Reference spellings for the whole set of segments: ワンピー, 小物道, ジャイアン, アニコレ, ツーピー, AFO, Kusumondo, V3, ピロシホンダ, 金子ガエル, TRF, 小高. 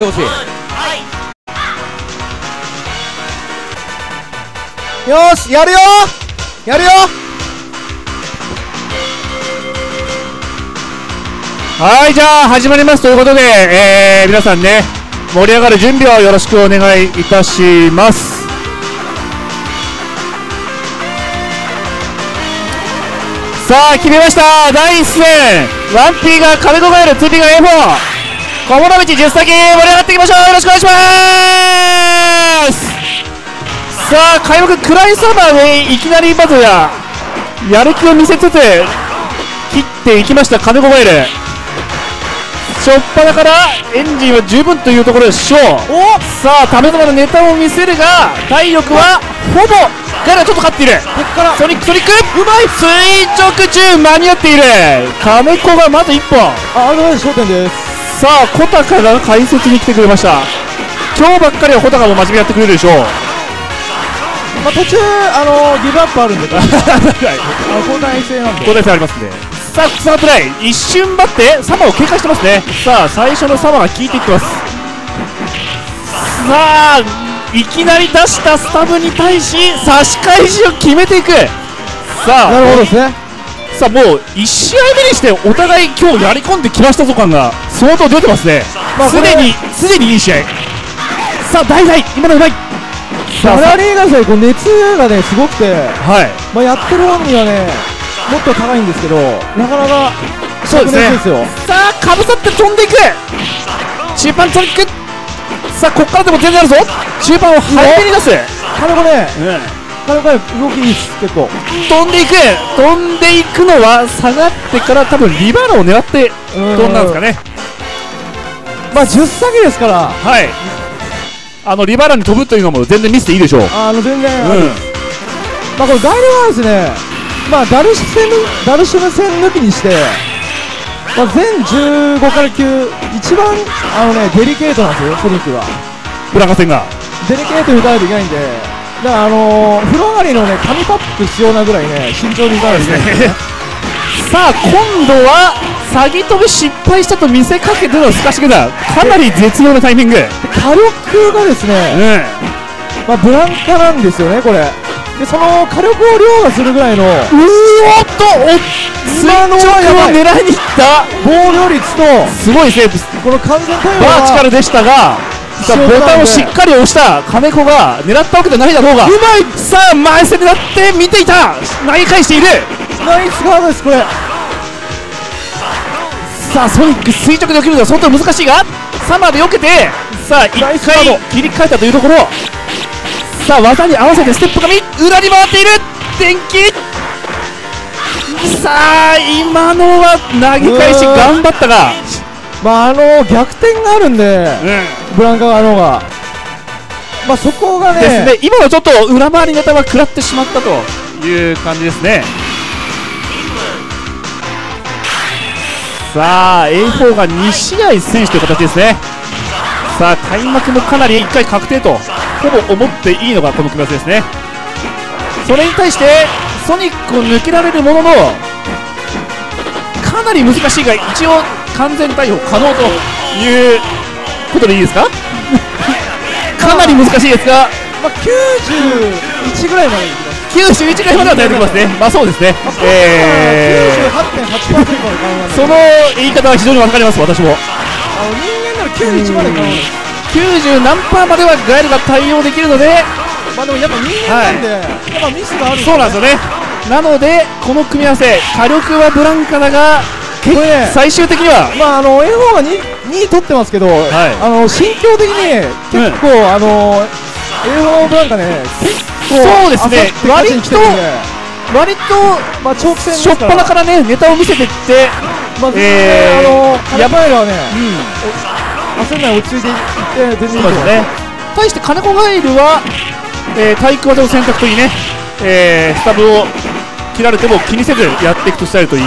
よし、はい、よし、やるよやるよ、はい、じゃあ始まりますということで、皆さんね、盛り上がる準備をよろしくお願いいたします。さあ、決めました。第1戦、ワンピーが金子ガエル、ツーピーが AFO、小物道10先、盛り上がっていきましょう。よろしくお願いします。さあ、開幕暗いサーバーでいきなりまずはやる気を見せつつ切っていきました金子ガエル。初っ端からエンジンは十分というところでしょう。さあ、ためとまのネタを見せるが体力はほぼガエルがちょっと勝っている。ソニックソニックうまい、垂直中間に合っている。金子がまず1本、あれは焦点です。さあ、小高が解説に来てくれました。今日ばっかりは小高も真面目やってくれるでしょう。まあ、途中ギブアップあるんで交代制なんで、交代制ありますね。さあ、草がプレイ一瞬バッてサマを警戒してますね。さあ、最初のサマが効いていってます。さあ、いきなり出したスタブに対し差し返しを決めていく。さあ、なるほどですね。さあ、もう1試合目にしてお互い今日やり込んできましたぞ感が相当出てますね。すでにいい試合。さあ、代々今のうまいサラリーガー、熱がねすごくて、はい、まあやってる本人はねもっと高いんですけど、なかなかそうですね。さあ、かぶさって飛んでいく中盤トリック。さあ、ここからでも全然あるぞ。中盤を早めに出す金子ね、うん、動きいいです。結構飛んでいく、のは下がってから多分リバーナを狙って飛んだんですかね。まあ10先ですから、はい、リバーナに飛ぶというのも全然ミスでいいでしょう。全然、まあこれガイルはですね、まあダルシム戦抜きにして、まあ、全15から9一番デリケートなんですよ。ソニックはブラカ戦がデリケートに打たないといけないんで、だから風呂上がりのね紙パック必要なぐらいね慎重にいかないですね。さあ、今度は詐欺飛び失敗したと見せかけてのすかしげだ。かなり絶妙なタイミング、火力がですね、まあブランカなんですよねこれで、その火力を凌駕するぐらいの、うおっと垂直を狙いにいった防御率とすごいセーブ、この完全対応バーチカルでしたが、ボタンをしっかり押した金子が狙ったわけじゃないだろうが、うまい。さあ、前線狙って見ていた、投げ返している、ナイスガードですこれ。さあ、ソニック垂直で起きるのは相当難しいがサマーで避けて、さあ1回切り替えたというところ。さあ、技に合わせてステップ紙裏に回っている電気。さあ、今のは投げ返し頑張ったが、まあ逆転があるんで、ブランカがまあそこがねですね、今のちょっと裏回り型は食らってしまったという感じですね。さあ、 A4 が2試合推移という形ですね。さあ、開幕もかなり1回確定とほぼ思っていいのがこの組み合わせですね。それに対してソニックを抜けられるもののかなり難しいが、一応完全対応可能ということでいいですか。かなり難しいですが、まあ、91ぐらいまで91ぐらいまでは大丈夫ですね。まあそうですね、その言い方は非常に分かります。私も人間なら91まで可能です。90何パーまではガエルが対応できるので、まあでもやっぱ人間なんで、はい、やっぱミスがあるんですね。そうなんですよね。なのでこの組み合わせ、火力はブランカだが最終的には、まあA4 が 2位取ってますけど、心境的に結構A4 ブランカね、結構そうですね、割とまあ長期戦ですから、初っ端からねネタを見せていって、まあヤバイがね焦んない、落ち着いていって全然いいですね。対して金子ガエルは体育技を選択といいね、スタブを切られても気にせずやっていくとスタイルといい、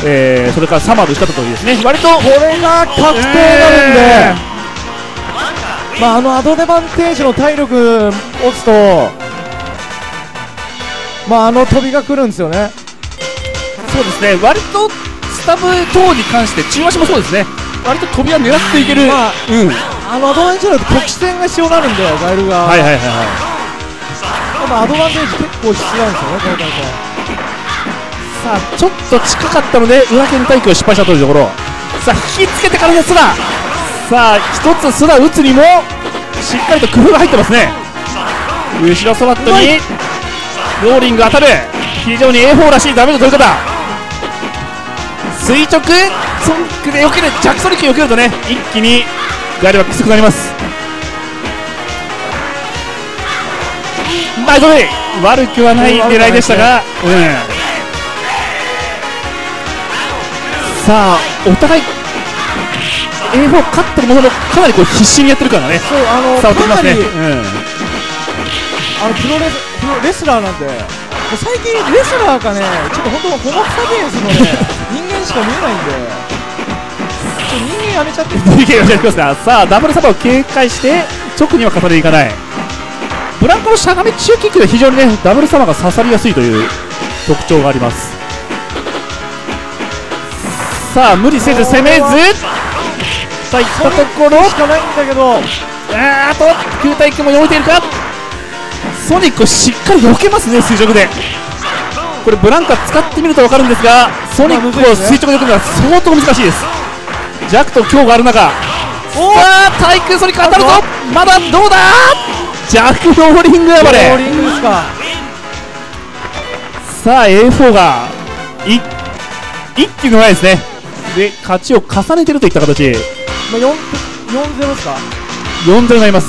それからサマーの打ち方といいですね。割とこれが確定なるんで、まあアドバンテージの体力を落つと、まあ飛びが来るんですよね。そうですね、割とスタブ等に関して中足もそうですね、割と飛びは狙っていける、まあ、アドバンテージだと特殊点が必要になるんだよ、ガエルが。はいはいはいはい。でもアドバンテージ結構必要なんですよね、この大会。さあ、ちょっと近かったので、裏剣対空を失敗したというところ。さあ、引きつけてからの須田。さあ、一つ須田打つにも、しっかりと工夫が入ってますね。後ろそばっとに、ローリング当たる。非常に A4 らしいダメージの取り方。垂直、ソニックで避ける、ジャクソニック避けるとね、一気にガイドがきつくなります。ナイスボディ、悪くはない狙いでしたが、さあ、お互い、A4 勝ってるものの、かなりこう必死にやってるからね、伝わってきますね。プロレスラーなんで、もう最近、レスラーがね、ちょっと本当、ホモサピエンスのね、しか見えないんで、人間やめちゃってる。さあ、ダブルサバを警戒して、直には語りいかない。ブランコのしゃがみ中キックで非常にね、ダブルサバが刺さりやすいという特徴があります。さあ、無理せず攻めず。さあ、いったところしかないんだけど、球体機もよいているか。ソニックをしっかり避けますね、垂直で。これブランカ使ってみると分かるんですが、ソニックを垂直で置くのは相当難しいです。ジャクと強がある中、対空ソニック当たるぞ、まだどうだ、ジャクローリング暴れ。さあ A4 が一気のないですね。で勝ちを重ねてるといった形、まあ、4-0 ですか。4-0になります。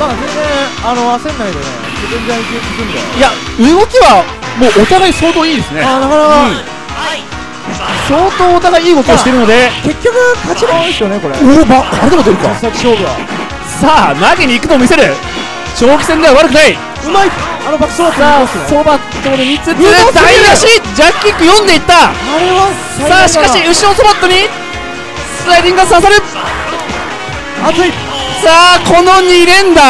まあ全然焦んないでね、全然いくんで、いや動きはもうお互い相当いいですね。あ、なかなか、うん、相当お互いいい動きをしているので、結局勝ちも多いですよね、これ。おお、まあれでも出るか。さあ投げに行くのを見せる。長期戦では悪くない。うまい。バックスロープ。さあそばっとで3つずつ台無し。ジャッキック読んでいった。あれはさあしかし後ろそばっとにスライディングが刺さる。熱い。さあこの2連打。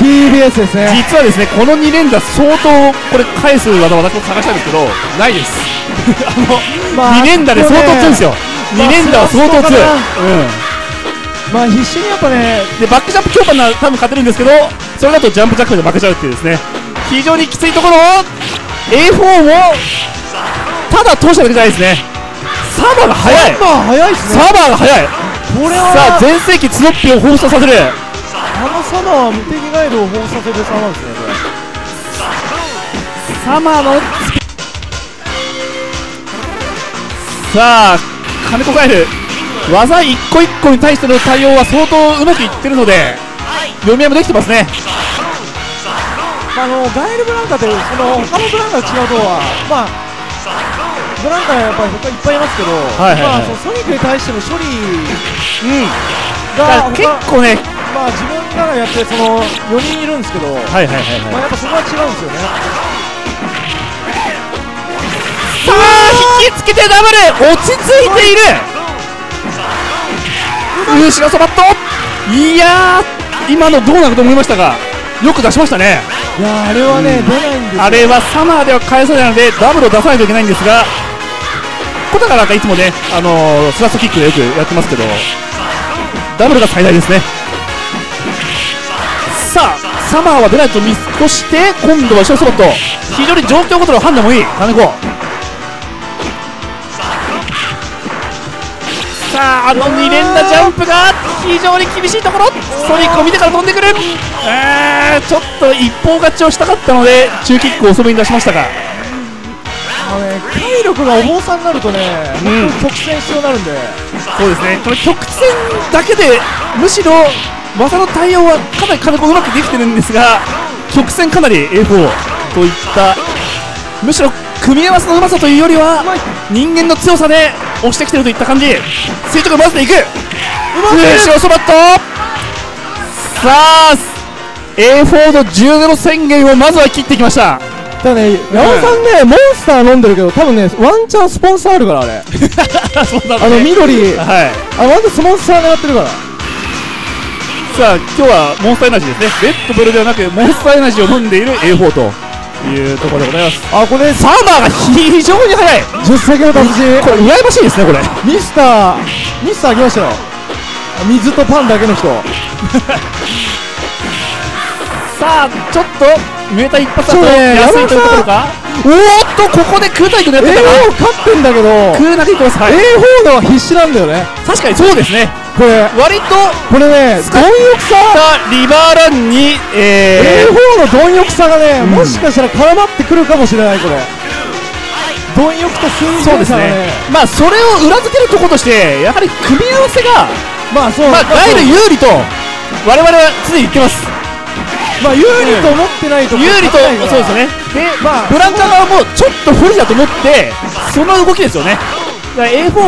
TBS ですね。実はですね、この2連打相当これ返す技を私も探したんですけどないです2連打で相当強いですよ。2連打は相当強い。まあ必死にやっぱね、でバックジャンプ強化なら多分勝てるんですけど、それだとジャンプジャックで負けちゃうっていうですね、非常にきついところを A4 をただ通しただけじゃないですね。サーバーが速い、サーバーが速い。さあ全盛期ツノッピを放出させる。あのサマーは無敵ガイドを放させるサマーですね、これ。サマーのさあ金子ガエル、技一個一個に対しての対応は相当うまくいってるので読み合いもできてますね。ガエルブランカって他のブランカが違うとは、まあ、ブランカはやっぱり他いっぱいいますけど、ソニックに対しての処理が、結構ね、まあ自分ならやってその4人いるんですけど、やっぱそこは違うんですよね。さあ引きつけてダブル、落ち着いている。後ろそばっと、いやー今のどうなると思いましたが、よく出しましたね。いやあれはね、出ないんですよ。あれはサマーでは返さないのでダブルを出さないといけないんですが、小高なんかいつもね、スラストキックでよくやってますけど、ダブルが最大ですね。さあサマーは出ないと見越して、今度は後ろそばっと、非常に状況ごとの判断もいい金子。さあ2連打ジャンプが非常に厳しいところ、ソニックを見てから飛んでくる。ちょっと一本勝ちをしたかったので中キックを遅めに出しましたが、体力が重さになるとね、曲線必要になるんで、そうですね、この曲線だけでむしろ技の対応はかなり金子うまくできてるんですが、曲線かなり A4 といった、むしろ組み合わせのうまさというよりは人間の強さで押してきてるといった感じ。垂直を回していく、後ろそばっと。さあ A4 の 10-0 宣言をまずは切ってきました。ただね、山尾さんね、モンスター飲んでるけど、多分ねワンチャンスポンサーあるから、あれ緑、ワンチャンスポンサー狙ってるから。さあ今日はモンスターエナジーですね。レッドブルではなくモンスターエナジーを飲んでいる A4 というところでございます。あ、これサーバーが非常に速い。10歳の達人、これ羨ましいですね。これミスター来ましたよ。水とパンだけの人さあちょっとメーター一発だと安いというところか。おーっとここでクーナイト狙ってたか。 AO 勝ってんだけどクーナイトいきます。 AO のは必死なんだよね。確かにそうですね。これ割とこれね貪欲さリバーランに AO の貪欲さがね、もしかしたら絡まってくるかもしれない。これ貪欲と寸法ですね。まあそれを裏付けるところとしてやはり組み合わせがまあそうガイル有利と我々は常に言ってます。まあ有利と思ってないと有利とそうですね。でまあブランカ側もちょっと不利だと思ってその動きですよね。A4 も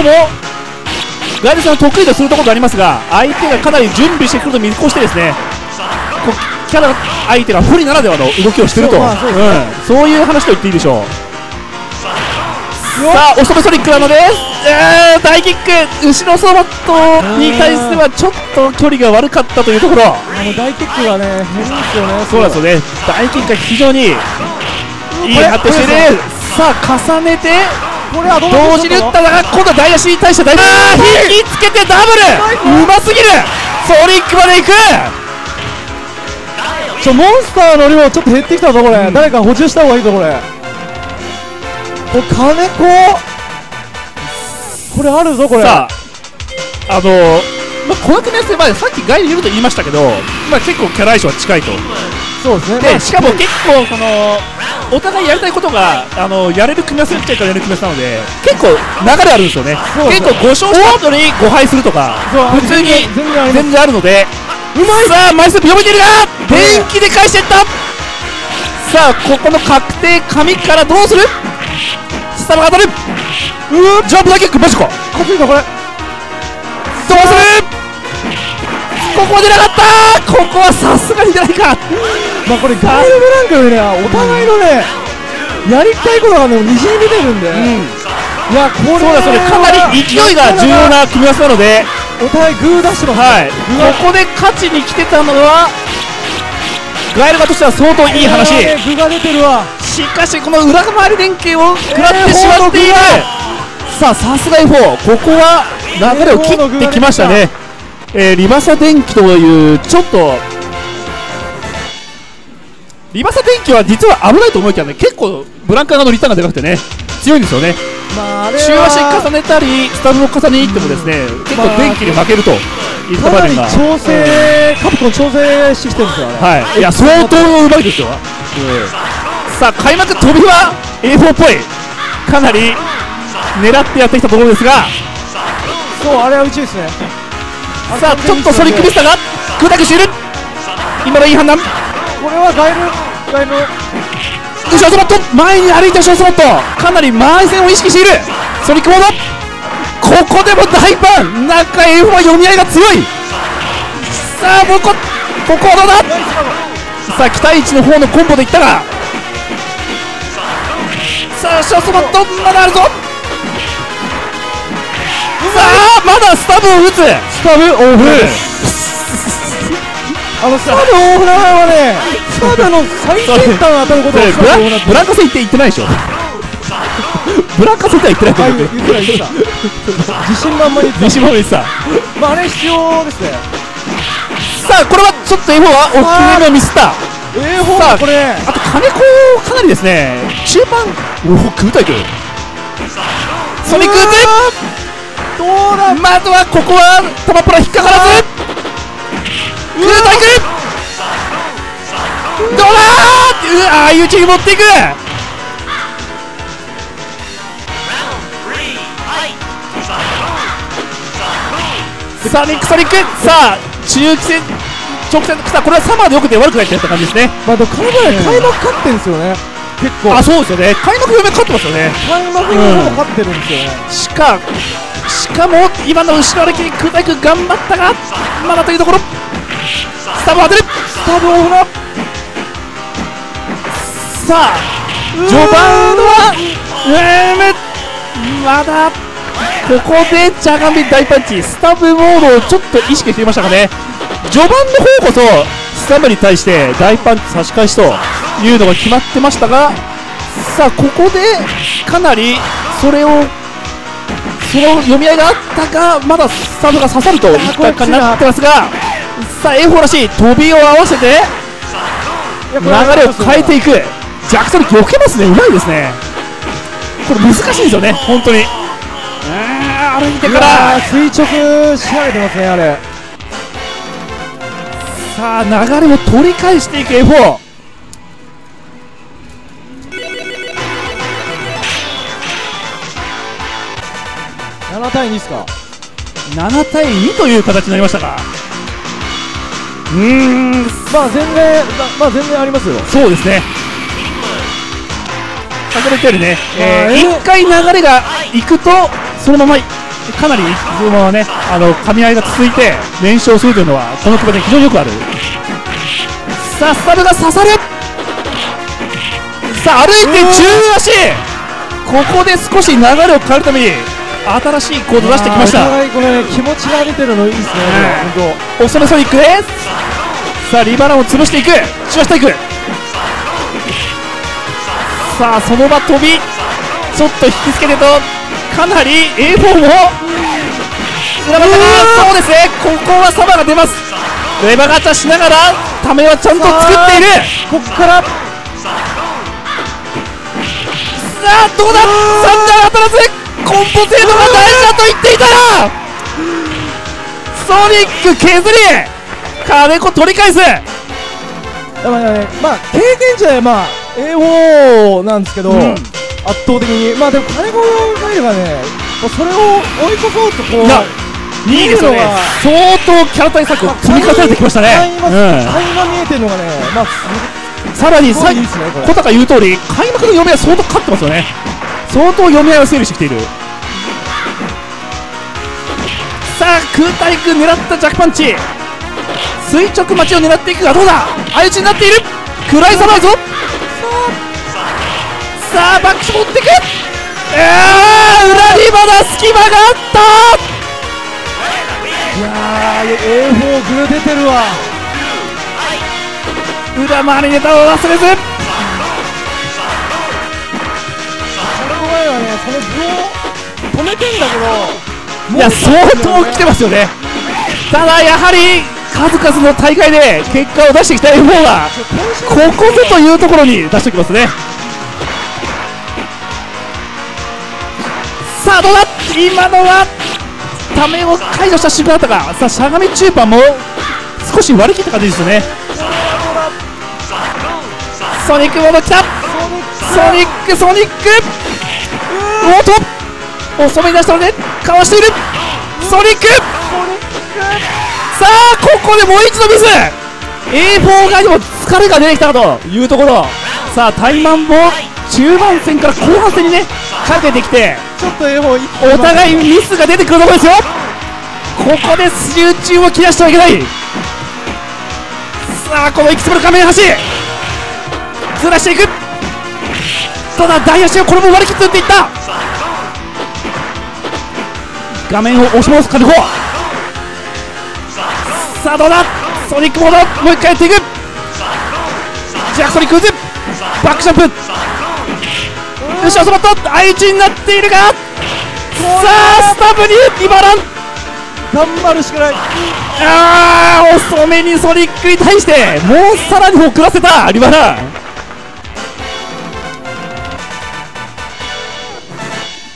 ガイルさん得意とするところがありますが、相手がかなり準備してくると見越してですね、キャラ相手が不利ならではの動きをしていると、そういう話と言っていいでしょう。さあ、おそばソニックなので、大キック、後ろソロットに対してはちょっと距離が悪かったというところ、大キックがね、変ですよね、そうなんですよね、大キックが非常にいい発展してね、さあ、重ねて、同時に打ったが、今度は台足に対して、大引きつけてダブル、うますぎる、ソニックまでいく、モンスターの量、ちょっと減ってきたぞ、これ、誰か補充した方がいいぞ、これ。お金子これあるぞこれ。さあまあ、小額のやつで、まあ、さっきガイルいると言いましたけど、まあ、結構キャラ相性は近いと。そうですね。でしかも結構そのお互いやりたいことがやれる組み合わせっていうかやれる組み合わせなので結構流れあるんですよね。結構5勝した後に5敗するとか普通に全然あるので。うまい。さあ枚数読めてるが電気で返していった。さあここの確定紙からどうする。スタバが当たる。ジャンプ大キックマジか。ここは出なかった。ここはさすがに出ないか。まあこれガイルブランクよりねお互いのねやりたいことがねにじみ出てるんで、いやこれはかなり勢いが重要な組み合わせなのでお互いグーダッシュの、ここで勝ちに来てたのはガイル側としては相当いい話。具が出てるわ。しかしこの裏回り連携を食らってしまっている。さあさすが AFO ここは流れを切ってきましたね。リバサ電機というちょっとリバサ電機は実は危ないと思いきやね結構ブランカー側のリターンがでかくてね強いんですよね。中足重ねたりスタブを重ねにいってもですね結構電気に負けると。かなり調整、カプコン調整してきてるんですよね。いや相当うまいですよ。さあ開幕飛びは AFO っぽいかなり狙ってやってきたところですが、そうあれはうちですね。さあちょっとソリックでしたが空中している。今のいい判断。これはガイル後ろスロット前に歩いた後ろスロットかなり前線を意識しているソリックモード。ここでも大パンなんか AFO は読み合いが強い。さあもうここはどうだ。さあ期待値の方のコンボでいったがさあショートバットまだあるぞ。さあまだスタブを打つ。スタブオフスタブオフながらはねスタブの最先端を当たることをブランカ戦って言ってないでしょ。ブランカ戦って言ってないと思うけど自信満々に言ってた。まああれ必要ですね。さあこれはちょっと AFO は大きめをミスった。さあこれあと金子かなりですね中盤おお空対空ソニック打つ。どうだまずはここはタマプラ引っかからず空対空どうだああいうちに持っていく。サニックソニックさあ中期戦直線さあこれはサマーでよくて悪くないってやった感じですね。まあでもこの前開幕勝ってるんですよね結構。あそうですよね開幕4名勝ってますよね。開幕4名勝ってるんですよね。しかも今の後ろ歩きに空対空頑張ったがまだというところスタブ当てるスタブオフな。さあ序盤はまだここでジャガンビ大パンチスタブモードをちょっと意識していましたかね。序盤の方こそスタブに対して大パンチ差し返しというのが決まってましたが、さあここでかなりそれをその読み合いがあったか、まだサードが刺さるといった感じになってますが、さあ AFO らしい飛びを合わせて流れを変えていく。ジャクソン避けますね、うまいですね。これ難しいですよね、本当に。あれ見てから垂直仕上げてますね、あれ。さあ流れを取り返していく AFO。7対2ですか。7対2という形になりましたか。まあ全然、ありますよ。そうですね。先ほど言ったようにね、1回流れがいくとそのままかなりそのままね、噛み合いが続いて連勝するというのはこの組で非常によくある。さあスタブが刺さる。さあ歩いて中足、ここで少し流れを変えるために新しいコード出してきました。お互いこれ、ね、気持ちが出てるのいいですね。おそれソニックへ。さあリバランを潰していく、散らしていく。さあその場飛びちょっと引きつけてと、かなり A4 も裏技が、そうですね、ここはサバが出ます。レバガチャしながらためはちゃんと作っている。ここからさあどうだ、3段当たらず。コンポ制度が大事だと言っていたら、ソニック削り金子取り返す。まあ経験値はまあ AO なんですけど、圧倒的にまあでも金子がいればね、それを追い越そうとこういいですよね。相当キャラ対策を積み重ねてきましたね。垣間見えてるのがね、さらに小高言う通り開幕の読みは相当勝ってますよね。相当読み合いを整理してきている。さあ空対空狙ったジャックパンチ、垂直待ちを狙っていくが、どうだ、相打ちになっている。暗いさまぞ。さあバックス持っていく。裏にまだ隙間があった。いやー A4 グル出てるわ。裏回りネタを忘れず、この止めてんだけど、いや相当来てますよね。ただやはり数々の大会で結果を出してきた AFO がここぞというところに出してきますね。さあどうだ、今のはためを解除した瞬間だったが、さあしゃがみ中盤も少し割り切った感じですよね。ソニック戻った。ソニックおっと、遅めに出したのでかわしているソニック。さあここでもう一度ミス。 A4 がにも疲れが出てきたというところ。さあ怠慢も中盤戦から後半戦にねかけてきて、ちょっと A4 お互いミスが出てくるところですよ。ここで集中を切らしてはいけない。さあこのエキスプロ仮面橋ずらしていく。ただ大足がこれも割り切って打っていった。画面を押し戻す金子。さあどうだ、ソニックモードもう一回やっていく。ジャクソニック打つ。バックジャンプ、よし、おそばと相打ちになっているが、さあスタブにリバラン、頑張るしかない。遅めにソニックに対してもうさらに遅らせたリバラン。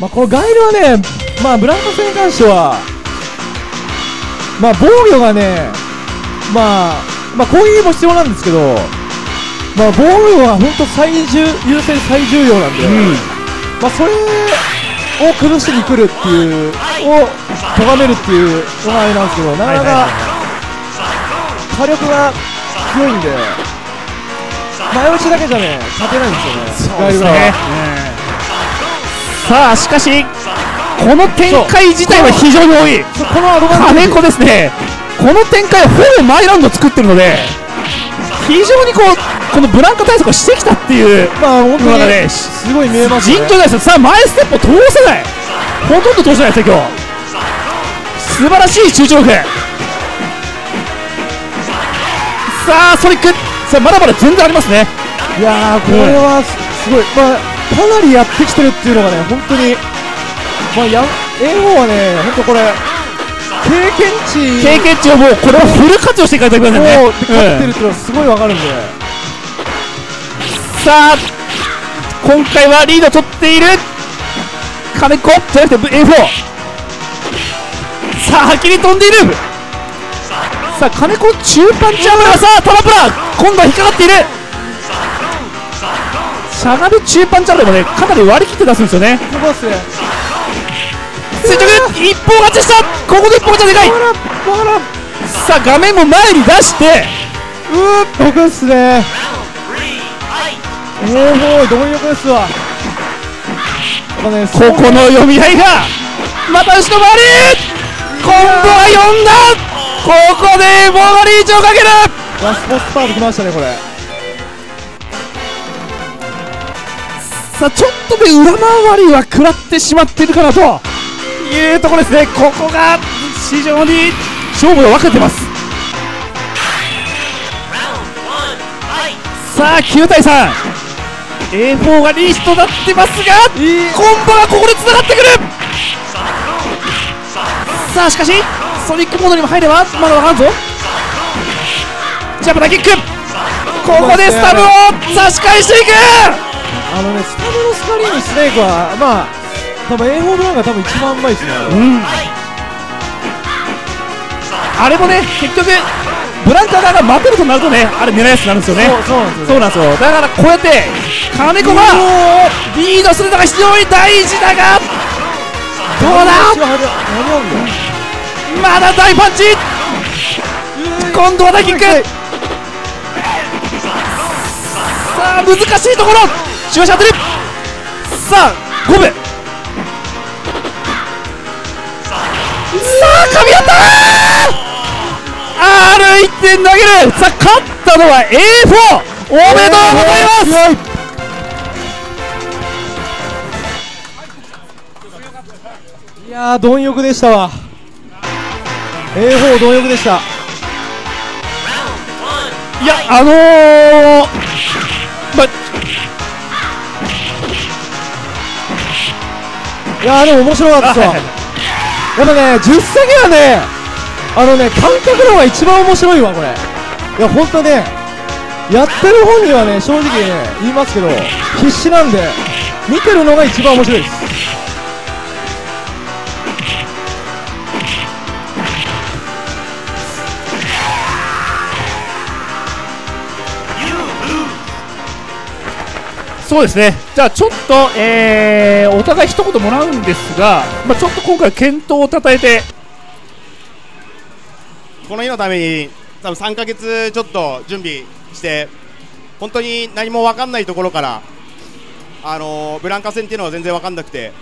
まあこのガイルはね、まあブランコ戦に関しては、まあ防御がね、まあ攻撃も必要なんですけど、まあ防御は本当最優先最重要なんで、まあそれを崩しに来るっていうを咎めるっていうお話なんですけど、なかなか火力が強いんで、前打ちだけじゃね勝てないんですよね、ガイルは。さあしかしこの展開自体は非常に多い。金子ですね、この展開はほぼマイラウンド作ってるので、非常にこのブランカ対策をしてきたっていうのがね、すごい見えますね。尋常ですよ。さあ前ステップを通せない、ほとんど通せないですね、今日。素晴らしい集中力。さあソニック、さあまだまだ全然ありますね。いやーこれはすごい、かなりやってきてるっていうのがね、本当に、まあ、AFO はね、本当これ経験値をもうこれをフル活用していかないといけませんね。勝ってるっていうのはすごいわかるんで、さあ今回はリード取っている金子じゃなくて AFO。 さあはっきり飛んでいる。さあ金子中盤ジャムが、さあタラプラ今度は引っかかっている。しゃがみ中盤ジャムでもね、かなり割り切って出すんですよね。垂直一本勝ちした。ここで一本勝ちはでかい。さあ画面も前に出して、僕っすね。おおどういうことですわ。ここの読み合いがまた後ろ回り、今度は4段、ここでボーリーチをかける。ラスボスパートきましたねこれ。さあちょっとで裏回りは食らってしまっているかなというところですね。ここが非常に勝負が分かれてます。さあ9対3、 AFO がリーチとなってますが、コンボがここでつながってくる。さあしかしソニックモードにも入ればまだ分からんぞ。ジャンプだキック、ここでスタブを差し返していく。スタブのスカリームスネークはまあ多分 AFO の方が多分一番うまいですね。あれもね結局ブランカーが待てるとなるとね、あれ狙いやすくなるんですよね。そうなんですよ。だからこうやって金子がリードするのが非常に大事だが、どうだ、まだ大パンチ、今度は大キック。さあ難しいところ中足当てる。さあ五分、さあ噛み合った。歩いて投げる。さあ勝ったのは AFO、 おめでとうございます。いやー貪欲でしたわ、 AFO 貪欲でした。いやいやーでも面白かったですわ。やっぱね、10戦目はね、観客の方が一番面白いわ、これ。いや、本当ね、やってる本人はね、正直ね、言いますけど、必死なんで、見てるのが一番面白いです。そうですね。じゃあちょっと、お互い一言もらうんですが、ちょっと今回健闘をたたえて、この日のために多分3ヶ月ちょっと準備して、本当に何も分かんないところから、ブランカ戦っていうのは全然分かんなくて、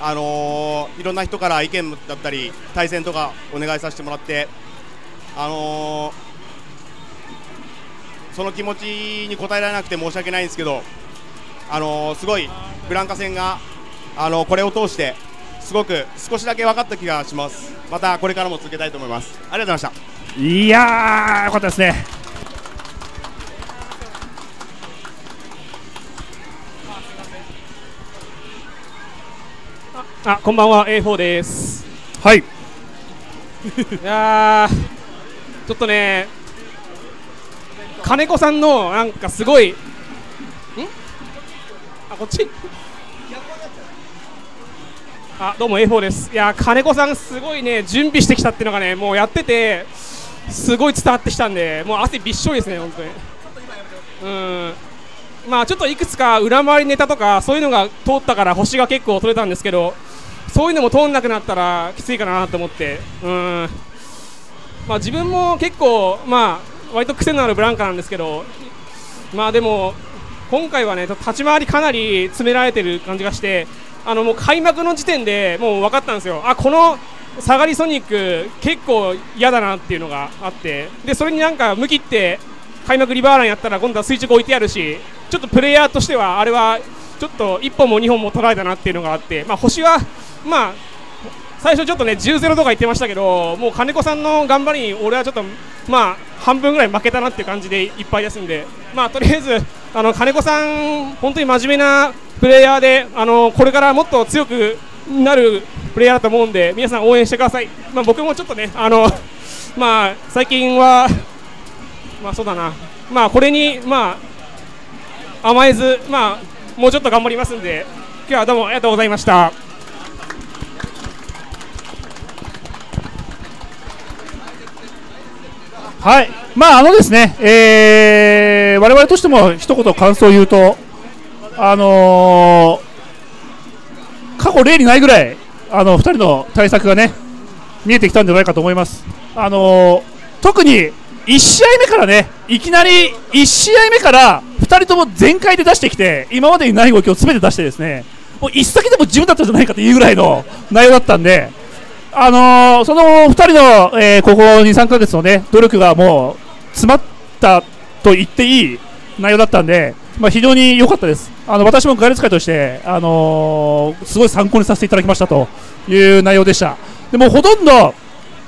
いろんな人から意見だったり対戦とかお願いさせてもらって、その気持ちに応えられなくて申し訳ないんですけど、すごいブランカ戦が、これを通してすごく少しだけ分かった気がします。またこれからも続けたいと思います。ありがとうございました。いやーよかったですね。あ、こんばんは、 AFO です。はいいやちょっとね、金子さんのなんかすごい、こっちあどうも AFO です。いや金子さんすごいね、準備してきたっていうのがね、もうやっててすごい伝わってきたんで、もう汗びっしょりですね本当に。ちょっといくつか裏回りネタとかそういうのが通ったから星が結構取れたんですけど、そういうのも通んなくなったらきついかなと思って、自分も結構割と癖のあるブランカなんですけど、でも今回はね、立ち回りかなり詰められてる感じがして、もう開幕の時点でもう分かったんですよ。あ、この下がりソニック結構嫌だなっていうのがあって、でそれになんか向きって開幕リバーランやったら今度は垂直置いてやるし、ちょっとプレイヤーとしてはあれはちょっと1本も2本も取られたなっていうのがあって、星は最初ちょっとね 10−0 とか言ってましたけど、もう金子さんの頑張りに俺はちょっと半分ぐらい負けたなっていう感じでいっぱいですんで、とりあえず金子さん本当に真面目なプレイヤーで、これからもっと強くなるプレイヤーだと思うんで、皆さん応援してください。まあ、僕もちょっとね、最近は、そうだな、これに、甘えず、もうちょっと頑張りますんで、今日はどうもありがとうございました。はい、ですね、我々としても一言感想を言うと、過去例にないぐらい2人の対策がね見えてきたんじゃないかと思います。特に1試合目からね、いきなり1試合目から2人とも全開で出してきて、今までにない動きを全て出してですね、もう一先でも自分だったんじゃないかというぐらいの内容だったんで。その2人の、ここ2、3ヶ月の、ね、努力がもう詰まったと言っていい内容だったんで、非常に良かったです。私もガイル使いとして、すごい参考にさせていただきましたという内容でした。でもほとんど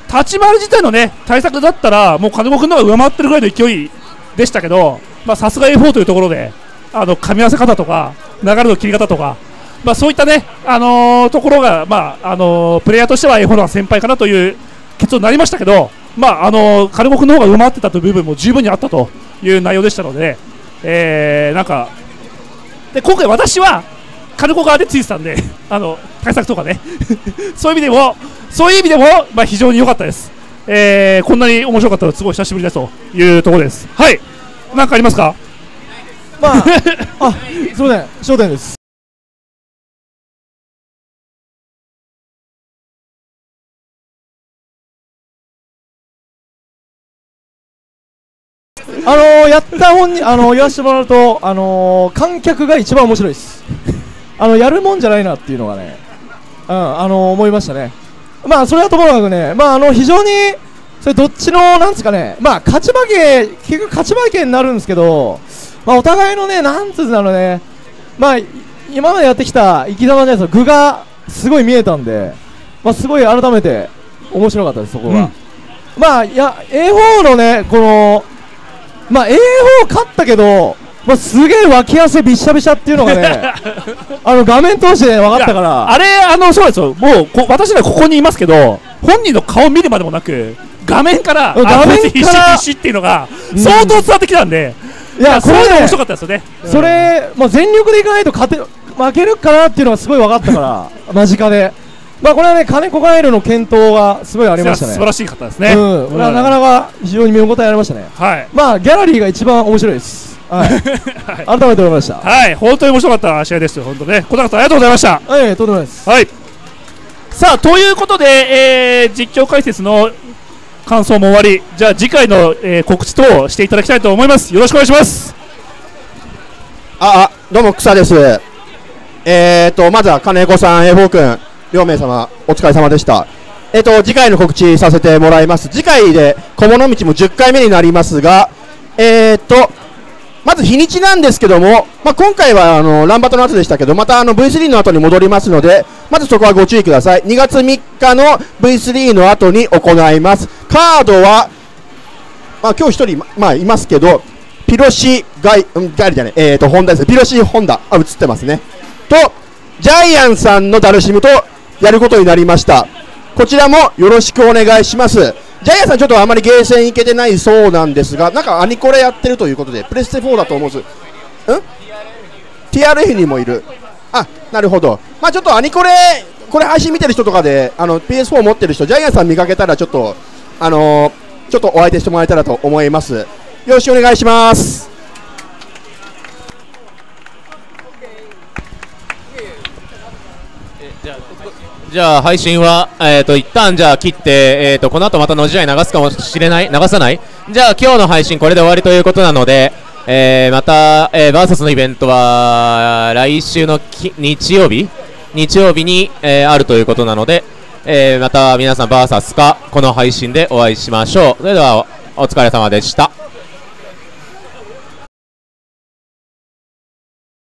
立ち回り自体の、ね、対策だったらもう金子君の方が上回ってるぐらいの勢いでしたけど、さすが AFO というところで噛み合わせ方とか流れの切り方とか、そういったね、ところが、プレイヤーとしては AFO の先輩かなという結論になりましたけど、金子君の方が上回ってたという部分も十分にあったという内容でしたので、今回、私は金子側でついてたんで対策とかねそういう意味でも、非常に良かったです。こんなに面白かったのはすごい久しぶりですというところです。はい、何かありますか？すみません、商店です。やった本人言わせてもらうと、観客が一番面白いです。やるもんじゃないなっていうのがね、思いましたね。それはともかくね、非常にそれどっちのなんですかね、勝ち負け、結局勝ち負けになるんですけど、お互いのね、なんつうんだろうね、今までやってきた生き様じゃないですか、具がすごい見えたんで、すごい改めて面白かったです、そこが。いや、AFO のね、このAFO 勝ったけど、すげえ脇汗びしゃびしゃっていうのがね画面通して、ね、分かったから、あれそうですよ、もう私らここにいますけど、本人の顔見るまでもなく画面からひしひしっていうのが相当伝わってきたんで、それが面白かったですよね。それ、全力でいかないと負けるかなっていうのがすごい分かったから間近で、これはね、金子ガイルの健闘がすごいありましたね。素晴らしい方ですね。なかなか非常に見応えありましたね。ギャラリーが一番面白いです。改めて思いました。本当に面白かった試合ですよ。本当ね。小高さんありがとうございました。とんでもないです。さあ、ということで、実況解説の感想も終わり、じゃあ次回の告知等をしていただきたいと思います。よろしくお願いします。どうも草です。まずは金子さん、AFO君。両名様お疲れ様でした。次回の告知させてもらいます。次回で小物道も10回目になりますが、まず日にちなんですけども、今回はランバトの後でしたけど、またV3 の後に戻りますので、まずそこはご注意ください。2月3日の V3 の後に行います。カードは、今日1人、いますけど、ピロシガイルじゃない、ホンダですね。ピロシホンダ、映ってますね。と、ジャイアンさんのダルシムと、やることになりました。こちらもよろしくお願いします。ジャイアンさんちょっとあまりゲーセン行けてないそうなんですが、アニコレやってるということで、プレステ4だと思うんです。TRF にもいる。なるほど。ちょっとアニコレ、これ配信見てる人とかで、PS4 持ってる人、ジャイアンさん見かけたらちょっと、ちょっとお相手してもらえたらと思います。よろしくお願いします。じゃあ配信は、一旦じゃあ切って、この後またの試合流すかもしれない、流さない、じゃあ今日の配信これで終わりということなので、また、VS のイベントは来週の日曜日に、あるということなので、また皆さん VS かこの配信でお会いしましょう。それではお疲れ様でした。